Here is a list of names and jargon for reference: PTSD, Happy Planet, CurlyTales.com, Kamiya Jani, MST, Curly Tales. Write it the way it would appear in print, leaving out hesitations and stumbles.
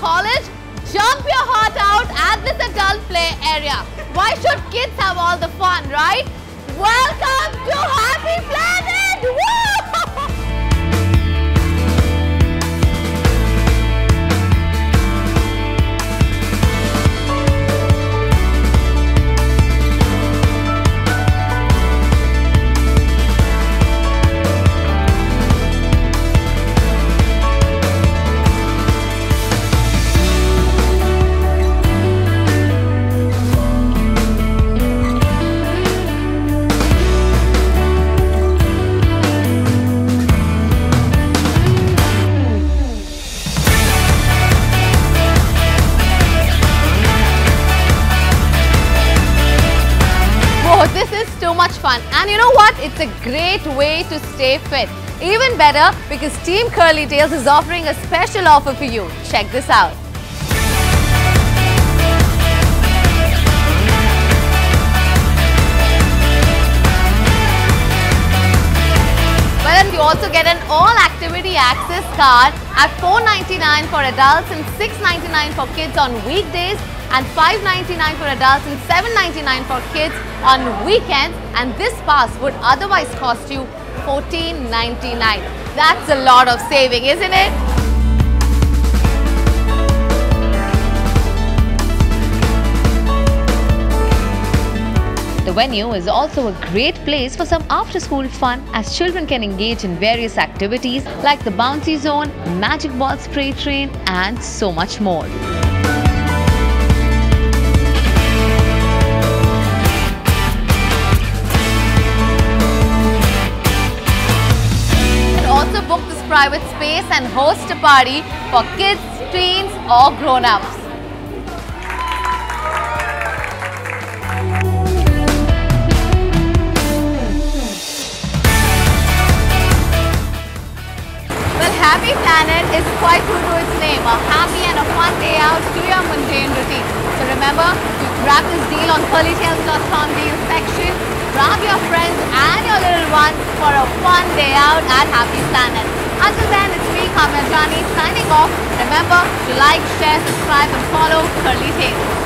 college? Jump your heart out at this adult play area. Why should kids have all the fun, right? Welcome to Happy Planet! Woo! Fun. And you know what? It's a great way to stay fit. Even better because Team Curly Tales is offering a special offer for you. Check this out. Well, you also get an all-activity access card at $4.99 for adults and $6.99 for kids on weekdays, and $5.99 for adults and $7.99 for kids on weekends, and this pass would otherwise cost you $14.99. That's a lot of saving, isn't it? The venue is also a great place for some after-school fun, as children can engage in various activities like the bouncy zone, magic ball spray train, and so much more. Also book this private space and host a party for kids, teens or grown-ups. Well, Happy Planet is quite true to its name, a happy and a fun day out to your mundane routine. So remember to grab this deal on CurlyTales.com deal section. Grab your friends and your little ones for a fun day out at Happy Planet. Until then, it's me, Kamiya Jani, signing off. Remember to like, share, subscribe and follow Curly Tales.